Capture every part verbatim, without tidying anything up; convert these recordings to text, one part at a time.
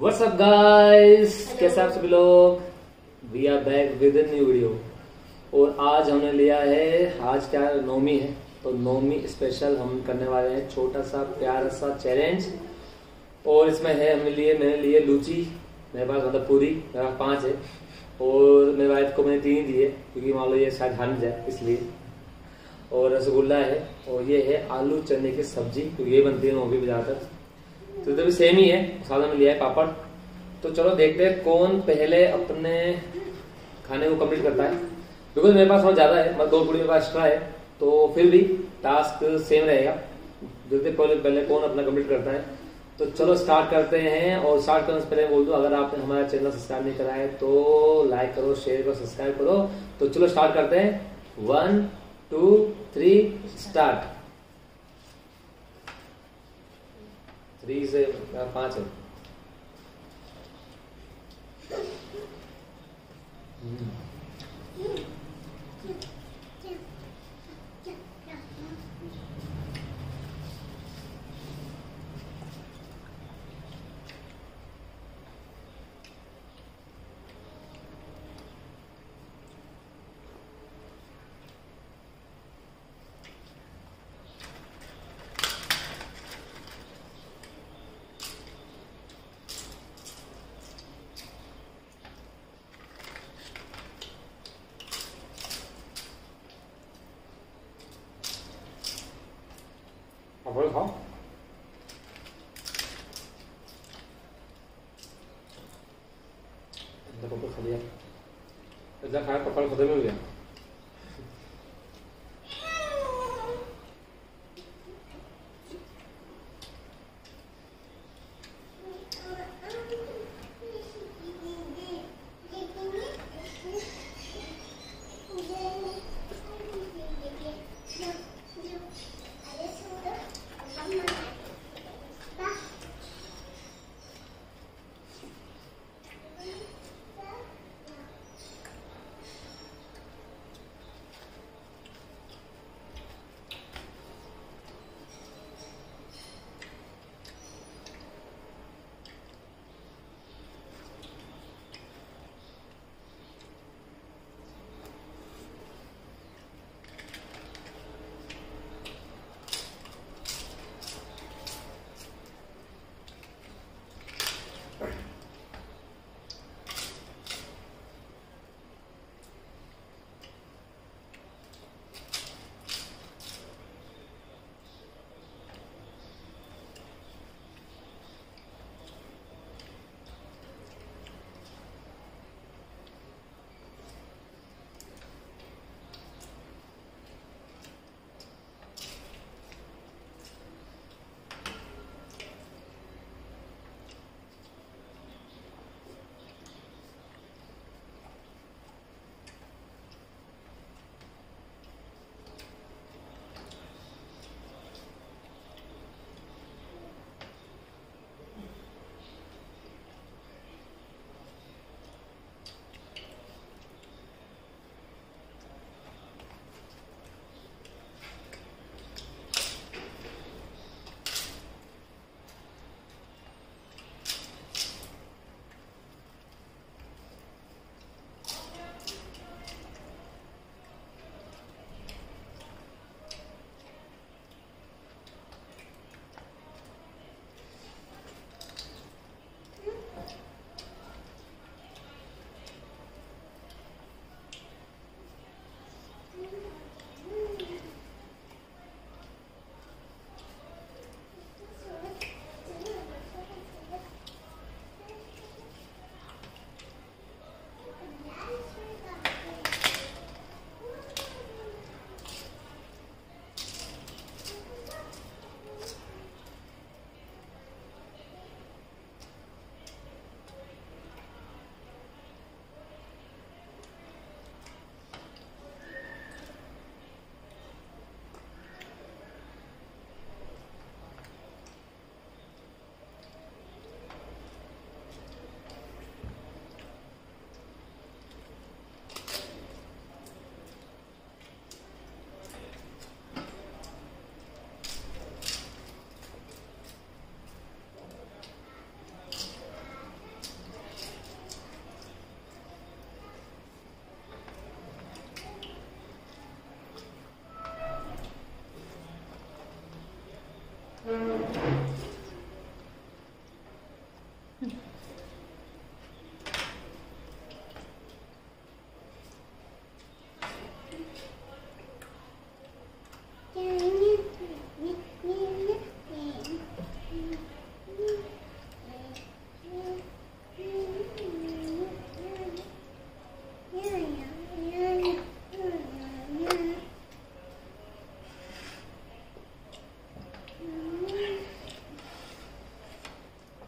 What's up guys, कैसे आप सभी लोग। We are back with in new video. और आज हमने लिया है, आज क्या नौमी है तो नौमी स्पेशल हम करने वाले हैं छोटा सा प्यारा सा चैलेंज। और इसमें है हमने लिए मैंने लिए लूची, मेरे पास मतलब पूरी, मेरे पास पाँच है और मेरी वाइफ को मैंने तीन दिए क्योंकि मान लो ये शायद हार जाए इसलिए। और रसगुल्ला है और ये है आलू चने की सब्जी क्योंकि ये बनती है नौमी बाजार तक, तो भी सेम ही है। सादा में लिया है पापड़। तो चलो देखते हैं कौन पहले अपने खाने को कंप्लीट करता है। बिकॉज मेरे पास बहुत ज्यादा है, मतलब दो पूरी मेरे पास एक्स्ट्रा है, तो फिर भी टास्क सेम रहेगा। देखते पहले पहले कौन अपना कंप्लीट करता है। तो चलो स्टार्ट करते हैं। और स्टार्ट करने से पहले बोल दो, अगर आपने हमारा चैनल सब्सक्राइब नहीं करा है तो लाइक करो, शेयर करो, सब्सक्राइब करो। तो चलो स्टार्ट करते हैं। One two three start. Three से पांच है। पापड़ खाओ। पापड़ खा लिया, इतना खाया पापड़ खत्म हो गया।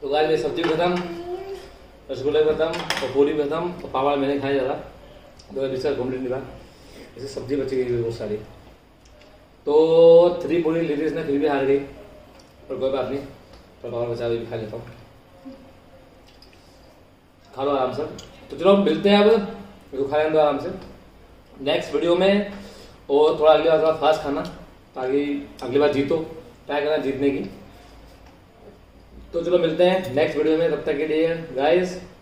तो गाइस मेरी सब्जी खत्म, रसगुल्ले खत्म और पूरी खत्म और पापड़ मैंने खाया ज़्यादा तो दूसरा घूमने निभा इससे सब्जी बची गई बहुत सारी। तो थ्री पूरी लेडीज़ ने फिर भी हार गई और कोई बात नहीं, पर पापड़ बचा भी खा लेता हूँ। खा लो आराम से। तो चलो मिलते हैं, अब तो खा लें आराम से नेक्स्ट वीडियो में। और थोड़ा अगली बार थोड़ा फास्ट खाना ताकि अगली बार जीतो, ट्राई करना जीतने की। तो चलो मिलते हैं नेक्स्ट वीडियो में, तब तक के लिए गाइस।